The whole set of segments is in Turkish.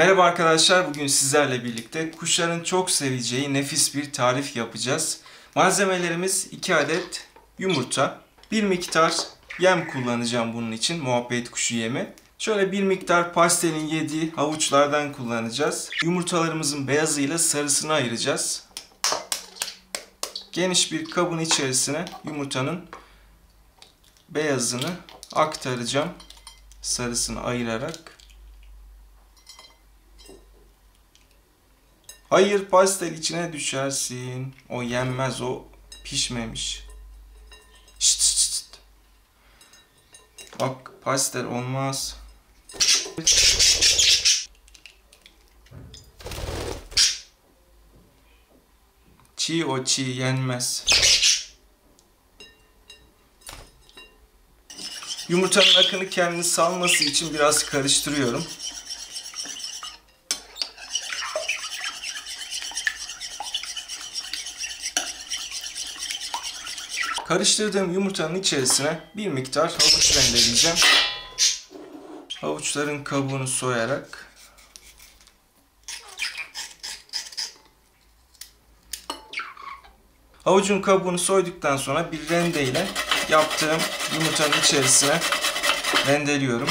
Merhaba arkadaşlar, bugün sizlerle birlikte kuşların çok seveceği nefis bir tarif yapacağız. Malzemelerimiz 2 adet yumurta, bir miktar yem kullanacağım bunun için, muhabbet kuşu yemi. Şöyle bir miktar pastelin yediği havuçlardan kullanacağız. Yumurtalarımızın beyazıyla sarısını ayıracağız. Geniş bir kabın içerisine yumurtanın beyazını aktaracağım, sarısını ayırarak. Hayır, pastel içine düşersin. O yenmez, o pişmemiş. Şşt şşt. Bak, pastel olmaz. Çiğ, o çiğ yenmez. Yumurtanın akını kendini salması için biraz karıştırıyorum. Karıştırdığım yumurtanın içerisine bir miktar havuç rendeleyeceğim. Havuçların kabuğunu soyarak havucun kabuğunu soyduktan sonra bir rende ile yaptığım yumurtanın içerisine rendeliyorum.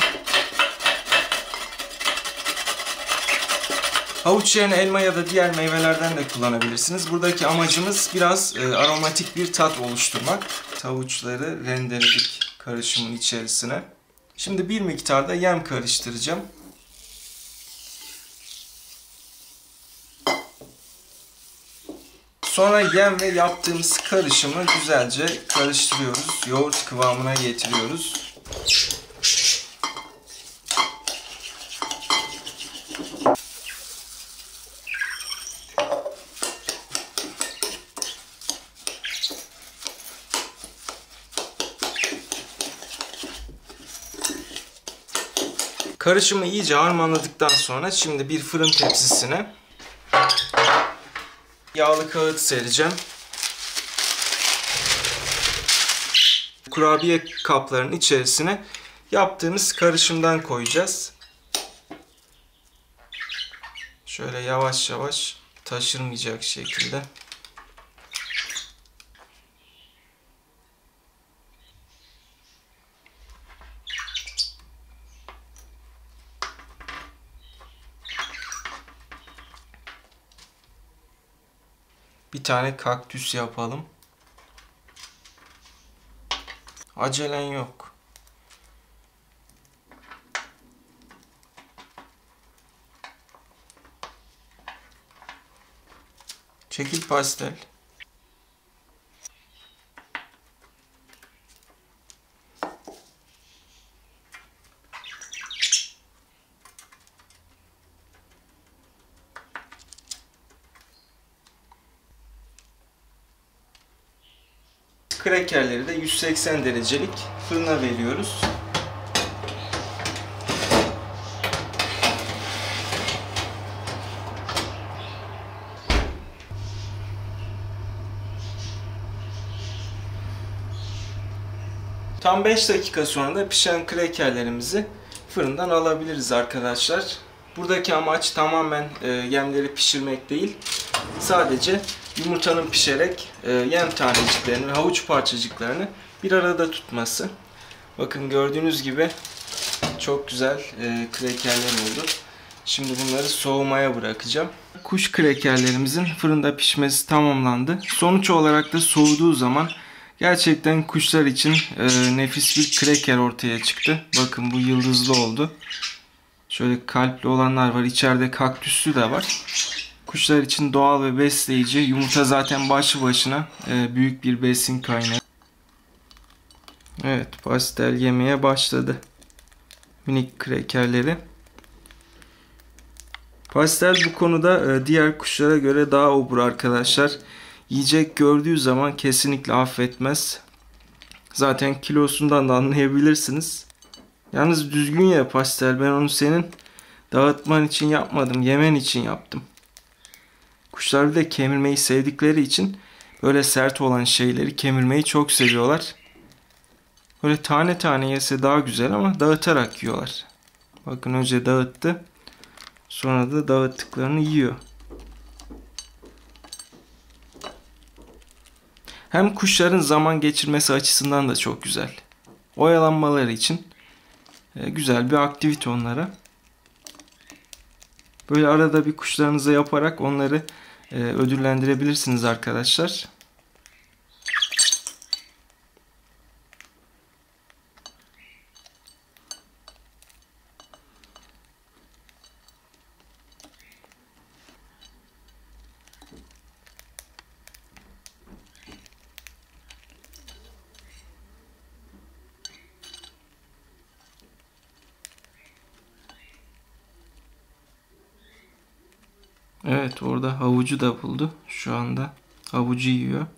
Havuç yerine elma ya da diğer meyvelerden de kullanabilirsiniz. Buradaki amacımız biraz aromatik bir tat oluşturmak. Havuçları rendeledik karışımın içerisine. Şimdi bir miktar da yem karıştıracağım. Sonra yem ve yaptığımız karışımı güzelce karıştırıyoruz. Yoğurt kıvamına getiriyoruz. Karışımı iyice harmanladıktan sonra şimdi bir fırın tepsisine yağlı kağıt sereceğim. Kurabiye kaplarının içerisine yaptığımız karışımdan koyacağız. Şöyle yavaş yavaş, taşırmayacak şekilde. Bir tane kaktüs yapalım. Acelen yok. Çekil pastel. Krekerleri de 180 derecelik fırına veriyoruz. Tam 5 dakika sonra da pişen krekerlerimizi fırından alabiliriz arkadaşlar. Buradaki amaç tamamen yemleri pişirmek değil. Sadece yumurtanın pişerek yem taneciklerini ve havuç parçacıklarını bir arada tutması. Bakın, gördüğünüz gibi çok güzel krekerler oldu. Şimdi bunları soğumaya bırakacağım. Kuş krekerlerimizin fırında pişmesi tamamlandı. Sonuç olarak da soğuduğu zaman gerçekten kuşlar için nefis bir kreker ortaya çıktı. Bakın, bu yıldızlı oldu. Şöyle kalpli olanlar var. İçeride kaktüslü de var. Kuşlar için doğal ve besleyici. Yumurta zaten başlı başına büyük bir besin kaynağı. Evet, pastel yemeye başladı. Minik krekerleri. Pastel bu konuda diğer kuşlara göre daha obur arkadaşlar. Yiyecek gördüğü zaman kesinlikle affetmez. Zaten kilosundan da anlayabilirsiniz. Yalnız düzgün ye pastel. Ben onu senin dağıtman için yapmadım. Yemen için yaptım. Kuşlar bir de kemirmeyi sevdikleri için böyle sert olan şeyleri kemirmeyi çok seviyorlar. Böyle tane tane yese daha güzel ama dağıtarak yiyorlar. Bakın, önce dağıttı. Sonra da dağıttıklarını yiyor. Hem kuşların zaman geçirmesi açısından da çok güzel. Oyalanmaları için güzel bir aktivite onlara. Böyle arada bir kuşlarınıza yaparak onları ödüllendirebilirsiniz arkadaşlar. Evet, orada havucu da buldu. Şu anda havucu yiyor.